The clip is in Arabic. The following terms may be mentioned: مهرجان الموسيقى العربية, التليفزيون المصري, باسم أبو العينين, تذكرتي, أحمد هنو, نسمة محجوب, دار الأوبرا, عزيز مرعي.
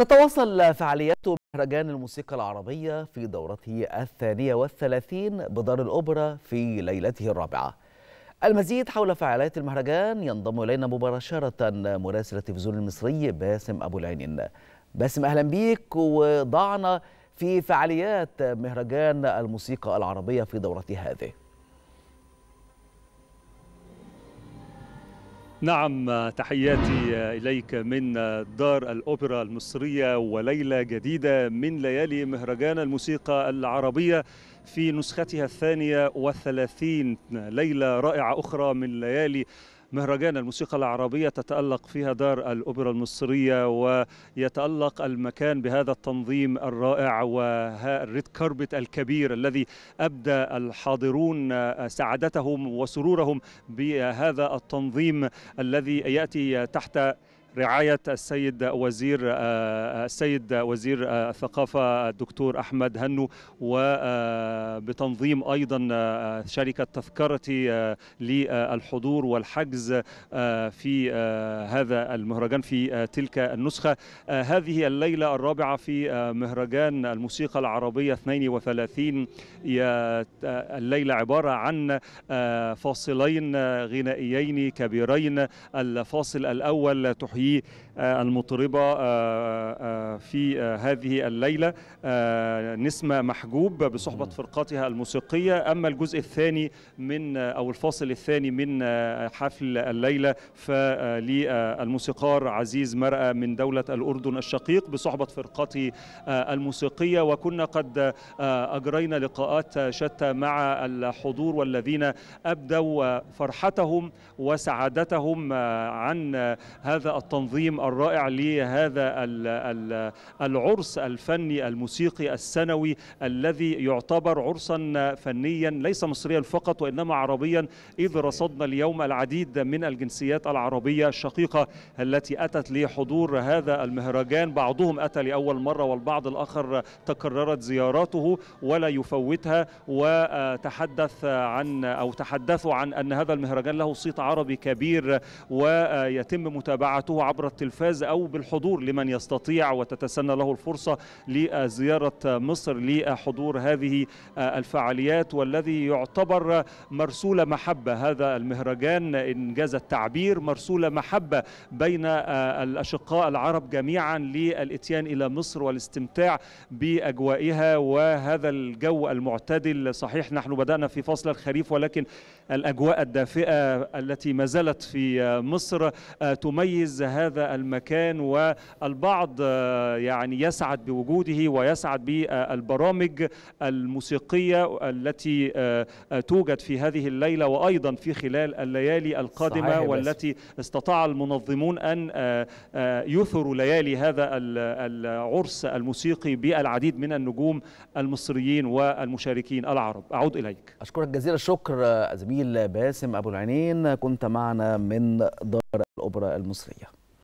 تتواصل فعاليات مهرجان الموسيقى العربية في دورته 32 بدار الأوبرا في ليلته الرابعة. المزيد حول فعاليات المهرجان ينضم إلينا مباشرة مراسل التلفزيون المصري باسم أبو العينين. باسم، أهلا بيك، وضعنا في فعاليات مهرجان الموسيقى العربية في دورته هذه. نعم، تحياتي إليك من دار الأوبرا المصرية، وليلة جديدة من ليالي مهرجان الموسيقى العربية في نسختها 32، ليلة رائعة أخرى من ليالي مهرجان الموسيقى العربية تتألق فيها دار الأوبرا المصرية، ويتألق المكان بهذا التنظيم الرائع والريد كاربت الكبير الذي أبدى الحاضرون سعادتهم وسرورهم بهذا التنظيم الذي يأتي تحت رعاية السيد وزير الثقافة الدكتور أحمد هنو، وبتنظيم أيضا شركة تذكرتي للحضور والحجز في هذا المهرجان في تلك النسخة. هذه الليلة الرابعة في مهرجان الموسيقى العربية 32، الليلة عبارة عن فاصلين غنائيين كبيرين. الفاصل الأول تحيي المطربة في هذه الليلة نسمة محجوب بصحبة فرقاتها الموسيقية. أما الجزء الثاني من أو الفاصل الثاني من حفل الليلة فللموسيقار عزيز مرعي من دولة الأردن الشقيق بصحبة فرقاته الموسيقية. وكنا قد أجرينا لقاءات شتى مع الحضور والذين أبدوا فرحتهم وسعادتهم عن هذا التنظيم الرائع لهذا العرس الفني الموسيقي السنوي الذي يعتبر عرسا فنيا ليس مصريا فقط وإنما عربيا، إذ رصدنا اليوم العديد من الجنسيات العربية الشقيقة التي أتت لحضور هذا المهرجان. بعضهم أتى لأول مرة والبعض الآخر تكررت زياراته ولا يفوتها، وتحدث عن أو تحدثوا عن أن هذا المهرجان له صيت عربي كبير ويتم متابعته عبر التلفاز أو بالحضور لمن يستطيع وتتسنى له الفرصة لزيارة مصر لحضور هذه الفعاليات، والذي يعتبر مرسول محبة. هذا المهرجان إن جاز التعبير مرسول محبة بين الأشقاء العرب جميعا للإتيان إلى مصر والاستمتاع بأجوائها وهذا الجو المعتدل. صحيح نحن بدأنا في فصل الخريف، ولكن الأجواء الدافئة التي ما زالت في مصر تميز هذا المكان، والبعض يعني يسعد بوجوده ويسعد بالبرامج الموسيقية التي توجد في هذه الليلة وأيضا في خلال الليالي القادمة، والتي استطاع المنظمون أن يثروا ليالي هذا العرس الموسيقي بالعديد من النجوم المصريين والمشاركين العرب. أعود إليك. أشكرك جزيل الشكر زميل باسم أبو العينين، كنت معنا من دار الأوبرا المصرية.